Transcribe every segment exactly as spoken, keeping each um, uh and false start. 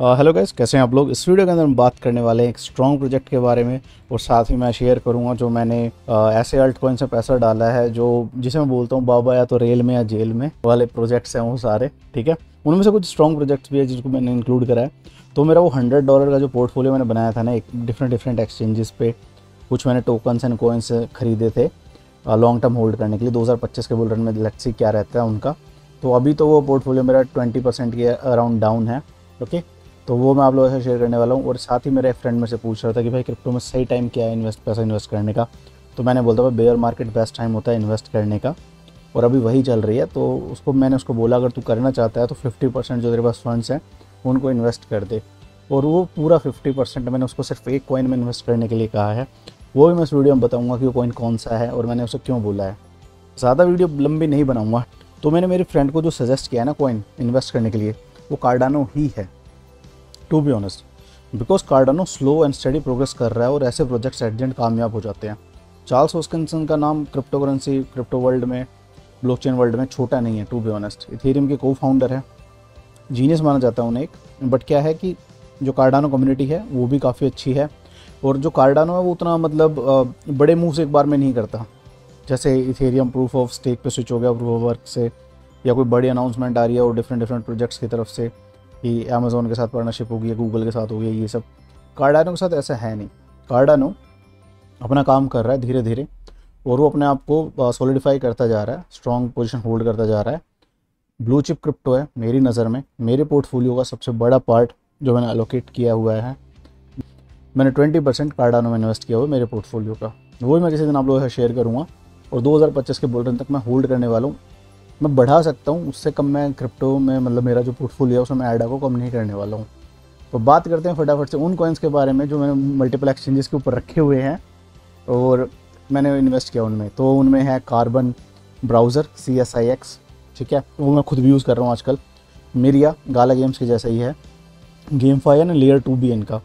Hello uh, guys, कैसे हैं आप लोग। इस वीडियो के अंदर हम बात करने वाले हैं एक स्ट्रॉन्ग प्रोजेक्ट के बारे में, और साथ ही मैं शेयर करूंगा जो मैंने uh, ऐसे अल्ट कॉइन से पैसा डाला है जो जिसे मैं बोलता हूं बाबा या तो रेल में या जेल में वाले प्रोजेक्ट्स हैं वो सारे, ठीक है। उनमें से कुछ स्ट्रॉन्ग प्रोजेक्ट्स भी है जिनको मैंने इंक्लूड करा है। तो मेरा वो हंड्रेड डॉलर का जो पोर्टफोलियो मैंने बनाया था ना, एक डिफरेंट डिफरेंट एक्सचेंजेस पे कुछ मैंने टोकन्स एंड कॉइन्स खरीदे थे लॉन्ग टर्म होल्ड करने के लिए। दो हज़ार पच्चीस के बुल रन में लेट्स सी क्या रहता है उनका। तो अभी तो वो पोर्टफोलियो मेरा ट्वेंटी परसेंट के अराउंड डाउन है, ओके। तो वो मैं आप लोगों से शेयर करने वाला हूँ। और साथ ही मेरा एक फ्रेंड मेरे से पूछ रहा था कि भाई क्रिप्टो में सही टाइम क्या है इन्वेस्ट पैसा इन्वेस्ट करने का। तो मैंने बोलता भाई बेयर मार्केट बेस्ट टाइम होता है इन्वेस्ट करने का, और अभी वही चल रही है। तो उसको मैंने उसको बोला अगर तू करना चाहता है तो फिफ्टी परसेंट जो तेरे पास फंड्स हैं उनको इन्वेस्ट कर दे, और वो पूरा फिफ्टी परसेंट मैंने उसको सिर्फ एक कॉइन में इन्वेस्ट करने के लिए कहा है। वो भी मैं इस वीडियो में बताऊँगा कि वो कॉइन कौन सा है और मैंने उसे क्यों बोला है। ज़्यादा वीडियो लंबी नहीं बनाऊँगा। तो मैंने मेरे फ्रेंड को जो सजेस्ट किया है ना कॉइन इन्वेस्ट करने के लिए, वो कार्डानो ही है to be honest, because Cardano slow and steady progress कर रहा है और ऐसे प्रोजेक्ट्स एट द एंड कामयाब हो जाते हैं। चार्ल्स होस्किनसन का नाम क्रिप्टो करेंसी क्रिप्टो वर्ल्ड में ब्लॉकचेन वर्ल्ड में छोटा नहीं है टू बी ऑनेस्ट। इथेरियम के को फाउंडर है, जीनियस माना जाता है उन्हें एक। बट क्या है कि जो कार्डानो कम्युनिटी है वो भी काफ़ी अच्छी है, और जो कार्डानो है वो उतना मतलब बड़े मूव्स एक बार में नहीं करता। जैसे इथेरियम प्रूफ ऑफ स्टेक पे स्विच हो गया प्रूफ ऑफ वर्क से, या कोई बड़ी अनाउंसमेंट आ रही है और डिफरेंट डिफरेंट प्रोजेक्ट्स की तरफ से कि अमेज़ॉन के साथ पार्टनरशिप होगी, गूगल के साथ होगी, ये सब। कार्डानो के साथ ऐसा है नहीं। कार्डानो अपना काम कर रहा है धीरे धीरे, और वो अपने आप को सॉलिडिफाई करता जा रहा है, स्ट्रॉन्ग पोजीशन होल्ड करता जा रहा है। ब्लू चिप क्रिप्टो है मेरी नज़र में। मेरे पोर्टफोलियो का सबसे बड़ा पार्ट जो मैंने एलोकेट किया हुआ है, मैंने ट्वेंटी परसेंट कार्डानो में इन्वेस्ट किया हुआ है मेरे पोर्टफोलियो का। वही मैं किसी दिन आप लोगों से शेयर करूँगा, और दो हज़ार पच्चीस के बुल रन तक मैं होल्ड करने वाला हूँ। मैं बढ़ा सकता हूँ, उससे कम मैं क्रिप्टो में मतलब मेरा जो पोर्टफोलियो है उसमें मैं एडा को कम नहीं करने वाला हूँ। तो बात करते हैं फटाफट से उन कॉइन्स के बारे में जो मैंने मल्टीपल एक्सचेंजेस के ऊपर रखे हुए हैं और मैंने इन्वेस्ट किया उनमें। तो उनमें है carbon browser C S I X, ठीक है, वो मैं खुद भी यूज़ कर रहा हूँ आजकल। मीरिया गाला गेम्स के जैसा ही है। गेम फाई है ना, लेयर टू भी इनका।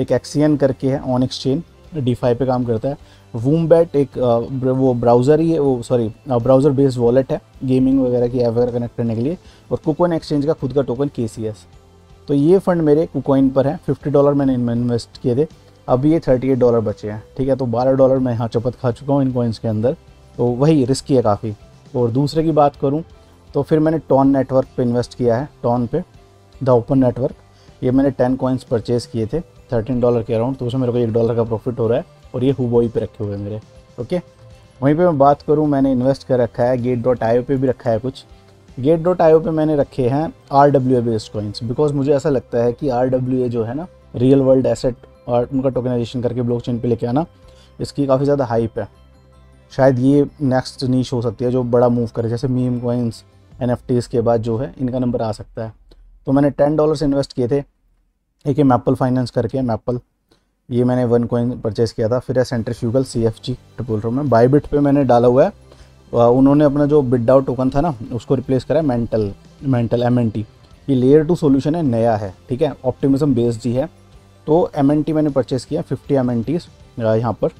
एक एक्सियन करके है ऑन एक्सचेंज, डीफाई पे काम करता है। वोम्बैट एक वो ब्राउज़र ही है, वो सॉरी ब्राउज़र बेस्ड वॉलेट है गेमिंग वगैरह की ऐप वगैरह कनेक्ट करने के लिए। और कुकॉइन एक्सचेंज का खुद का टोकन के सी एस। तो ये फंड मेरे कुकॉइन पर है। फिफ्टी डॉलर मैंने इनमें इन्वेस्ट किए थे, अभी ये थर्टी एट डॉलर बचे हैं, ठीक है। तो बारह डॉलर मैं यहाँ चपत खा चुका हूँ इन कॉइन्स के अंदर। तो वही रिस्की है काफ़ी। और दूसरे की बात करूँ तो फिर मैंने टॉन नेटवर्क पर इन्वेस्ट किया है। टॉन पे द ओपन नेटवर्क, ये मैंने टेन कॉइन्स परचेज़ किए थे थर्टीन डॉलर के अराउंड। तो उसमें मेरे को एक डॉलर का प्रॉफिट हो रहा है, और ये हुबोई पे रखे हुए हैं मेरे, ओके। वहीं पे मैं बात करूँ, मैंने इन्वेस्ट कर रखा है गेट डॉट आई ओ पे भी रखा है कुछ। गेट डॉट आई ओ पे मैंने रखे हैं R W A based coins, because मुझे ऐसा लगता है कि आर डब्ल्यू ए जो है ना रियल वर्ल्ड एसेट और उनका टोकनाइजेशन करके ब्लॉक चेन पर लेके आना, इसकी काफ़ी ज़्यादा हाइप है। शायद ये नेक्स्ट नीश हो सकती है जो बड़ा मूव करे, जैसे meme coins N F Ts के बाद जो है इनका नंबर आ सकता है। तो मैंने टेन डॉलर से इन्वेस्ट किए थे। एक है मैपल फाइनेंस करके मैपल, ये मैंने वन कॉइन परचेज़ किया था। फिर है सेंट्रीफ्यूगल सी एफ जी बोल रहा हूँ मैं। बायबिट पे मैंने डाला हुआ है, उन्होंने अपना जो बिडडाओ टोकन था ना उसको रिप्लेस करा है mantle mantle M N T. ये लेयर टू सोल्यूशन है, नया है, ठीक है। ऑप्टिमिज्म बेस्ड ही है। तो एम एन टी मैंने परचेज़ किया फिफ्टी एम एन टीज यहाँ पर,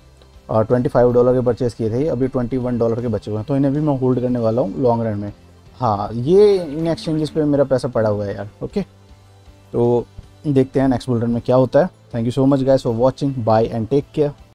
और ट्वेंटी फाइव डॉलर के परचेज़ किए थे, अभी ट्वेंटी वन डॉलर के बचे हुए हैं। तो इन्हें भी मैं होल्ड करने वाला हूँ लॉन्ग रन में। हाँ, ये इन एक्सचेंजेस पर मेरा पैसा पड़ा हुआ है यार, ओके। तो देखते हैं नेक्स्ट बुल रन में क्या होता है। Thank you so much guys for watching, bye and take care.